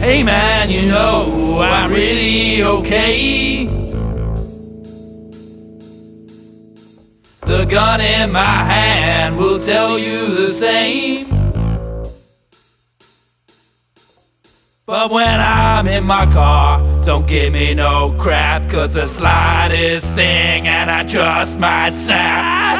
Hey man, you know I'm really okay. The gun in my hand will tell you the same. But when I'm in my car, don't give me no crap, 'cause the slightest thing and I just might snap.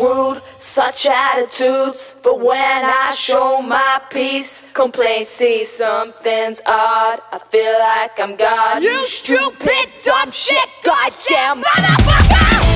Rude, such attitudes, but when I show my peace, complaints see something's odd. I feel like I'm God. You stupid dumb shit, goddamn motherfucker!